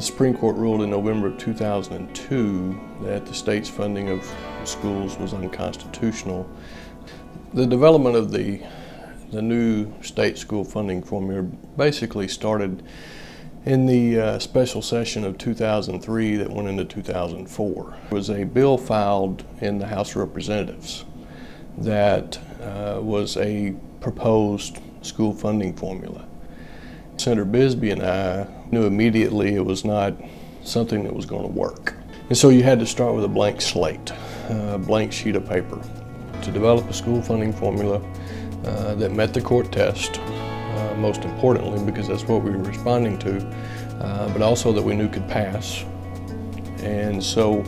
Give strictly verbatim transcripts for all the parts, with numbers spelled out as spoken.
The Supreme Court ruled in November of two thousand two that the state's funding of schools was unconstitutional. The development of the, the new state school funding formula basically started in the uh, special session of two thousand three that went into two thousand four. There was a bill filed in the House of Representatives that uh, was a proposed school funding formula. Senator Bixby and I knew immediately it was not something that was going to work. And so you had to start with a blank slate, a blank sheet of paper, to develop a school funding formula uh, that met the court test, uh, most importantly because that's what we were responding to, uh, but also that we knew could pass. And so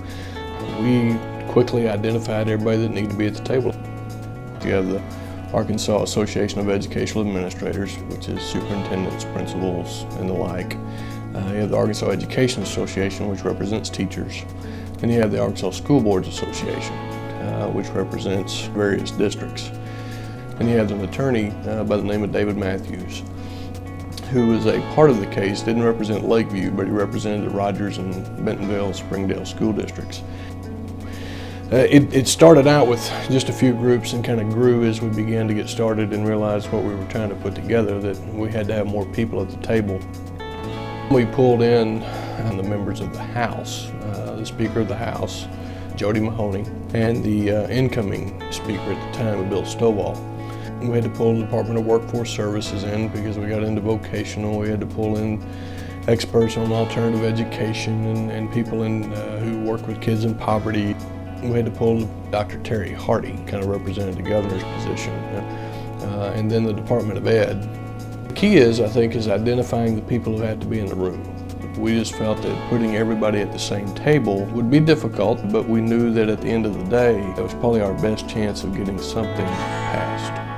we quickly identified everybody that needed to be at the table. You have the Arkansas Association of Educational Administrators, which is superintendents, principals, and the like. Uh, you have the Arkansas Education Association, which represents teachers. And you have the Arkansas School Boards Association, uh, which represents various districts. And you have an attorney uh, by the name of David Matthews, who was a part of the case, didn't represent Lakeview, but he represented the Rogers and Bentonville and Springdale school districts. Uh, it, it started out with just a few groups and kind of grew as we began to get started and realized what we were trying to put together, that we had to have more people at the table. We pulled in uh, the members of the House, uh, the Speaker of the House, Jody Mahoney, and the uh, incoming Speaker at the time, Bill Stovall. We had to pull the Department of Workforce Services in because we got into vocational. We had to pull in experts on alternative education and, and people in, uh, who work with kids in poverty. We had to pull Doctor Terry Hardy, kind of represented the governor's position, uh, and then the Department of Ed. The key is, I think, is identifying the people who have to be in the room. We just felt that putting everybody at the same table would be difficult, but we knew that at the end of the day, it was probably our best chance of getting something passed.